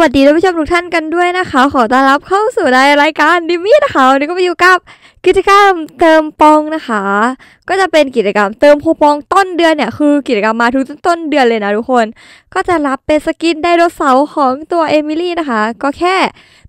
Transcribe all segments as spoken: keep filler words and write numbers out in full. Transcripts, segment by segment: วัสดีท่านผู้ชมทุกท่านกันด้วยนะคะขอต้อนรับเข้าสู่ในรายการดิมี่นะคะวันนี้ก็มาอยู่กับกิจกรรมเติมปองนะคะก็จะเป็นกิจกรรมเติมคูปองต้นเดือนเนี่ยคือกิจกรรมมาทุกต้นเดือนเลยนะทุกคนก็จะรับเป็นสกินไดโนเสาร์ของตัวเอมิลี่นะคะก็แค่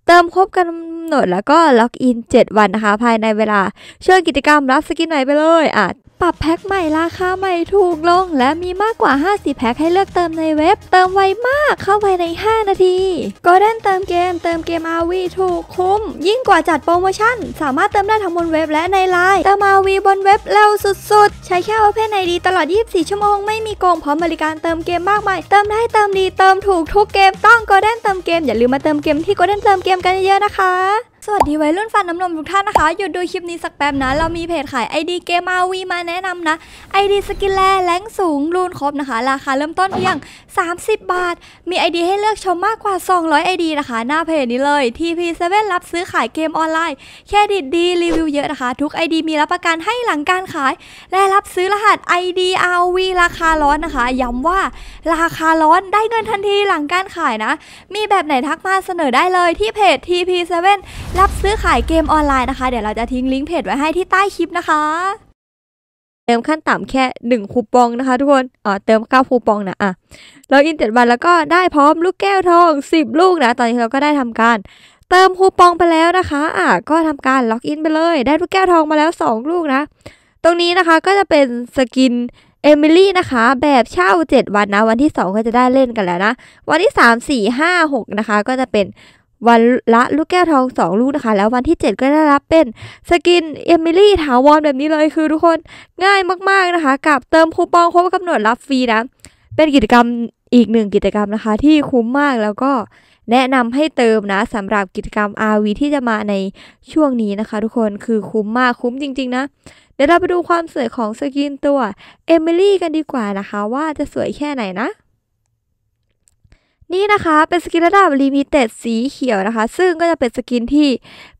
เติมครบกำหนดแล้วก็ล็อกอินเจ็ดวันนะคะภายในเวลาช่วงกิจกรรมรับสกินใหม่ไปเลยอ่ะปรับแพ็คใหม่ราคาใหม่ถูกลงและมีมากกว่าห้าสิบแพ็คให้เลือกเติมในเว็บเติมไวมากเข้าไปในห้านาทีโกลเด้นเติมเกมเติมเกม อาร์ วี ถูกคุ้มยิ่งกว่าจัดโปรโมชั่นสามารถเติมได้ทั้งบนเว็บและในไลน์เติม อาร์ วี บนเว็บเร็วสุดๆใช้แค่ Open ไอ ดี ตลอดยี่สิบสี่ชั่วโมงไม่มีโกงพร้อมบริการเติมเกมมากมายเติมได้เติมดีเติมถูกทุกเกมต้องโกลเด้นเติมเกมอย่าลืมมาเติมเกมที่โกลเด้นเติมเกมกันเยอะๆนะคะสวัสดีไว้รุ่นฟันน้ำนมทุกท่านนะคะหยุดดูคลิปนี้สักแป๊บนะเรามีเพจขาย ไอ ดี เกม อาร์ วี มาแนะนำนะ ไอ ดี สกินแลแรงสูงรูนครบนะคะราคาเริ่มต้นเพียงสามสิบบาทมี ไอ ดี ให้เลือกชมมากกว่าสองร้อย ไอ ดี นะคะหน้าเพจนี้เลย ที พี เซเว่น รับซื้อขายเกมออนไลน์เครดิตดีรีวิวเยอะนะคะทุก ไอ ดี มีรับประกันให้หลังการขายและรับซื้อรหัส ไอ ดี อาร์ วี ราคาร้อนนะคะย้ำว่าราคาร้อนได้เงินทันทีหลังการขายนะมีแบบไหนทักมาเสนอได้เลยที่เพจ ที พี เซเว่นรับซื้อขายเกมออนไลน์นะคะเดี๋ยวเราจะทิ้งลิงก์เพจไว้ให้ที่ใต้คลิปนะคะเติมขั้นต่ำแค่หนึ่งคูปองนะคะทุกคนอ๋อเติมเก้าคูปองนะอ่ะเราอินเจ็ดวันแล้วก็ได้พร้อมลูกแก้วทองสิบลูกนะตอนนี้เราก็ได้ทำการเติมคูปองไปแล้วนะคะอ่ะก็ทำการล็อกอินไปเลยได้ลูกแก้วทองมาแล้วสองลูกนะตรงนี้นะคะก็จะเป็นสกินเอมิลี่นะคะแบบเช่าเจ็ดวันนะวันที่สองก็จะได้เล่นกันแล้วนะวันที่สาม สี่ ห้า หกนะคะก็จะเป็นวันละลูกแก้วทองสองลูกนะคะแล้ววันที่เจ็ดก็ได้รับเป็นสกินเอมิลี่ถาวรแบบนี้เลยคือทุกคนง่ายมากๆนะคะกับเติมคูปองครบกำหนดรับฟรีนะเป็นกิจกรรมอีกหนึ่งกิจกรรมนะคะที่คุ้มมากแล้วก็แนะนำให้เติมนะสำหรับกิจกรรม อาร์ วี ที่จะมาในช่วงนี้นะคะทุกคนคือคุ้มมากคุ้มจริงๆนะเดี๋ยวเราไปดูความสวยของสกินตัวเอมิลี่กันดีกว่านะคะว่าจะสวยแค่ไหนนะนี่นะคะเป็นสกินระดับลิมิเต็ดสีเขียวนะคะซึ่งก็จะเป็นสกินที่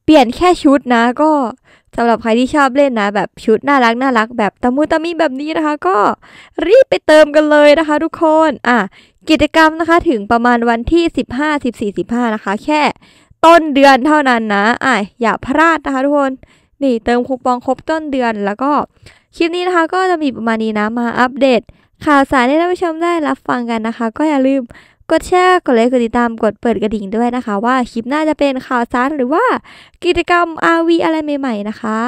เปลี่ยนแค่ชุดนะก็สำหรับใครที่ชอบเล่นนะแบบชุดน่ารักน่ารักแบบตะมูตะมิแบบนี้นะคะก็รีบไปเติมกันเลยนะคะทุกคนอ่ะกิจกรรมนะคะถึงประมาณวันที่สิบห้า สิบสี่ สิบห้านะคะแค่ต้นเดือนเท่านั้นนะอ่ะอย่าพลาดนะคะทุกคนนี่เติมคูปองครบต้นเดือนแล้วก็คลิปนี้นะคะก็จะมีประมาณนี้นะมาอัปเดตข่าวสารให้ท่านผู้ชมได้รับฟังกันนะคะก็อย่าลืมกดแชร์กดไลค์กดติดตามกดเปิดกระดิ่งด้วยนะคะว่าคลิปหน้าจะเป็นข่าวสารหรือว่ากิจกรรม อาร์ วี อะไรใหม่ๆนะคะ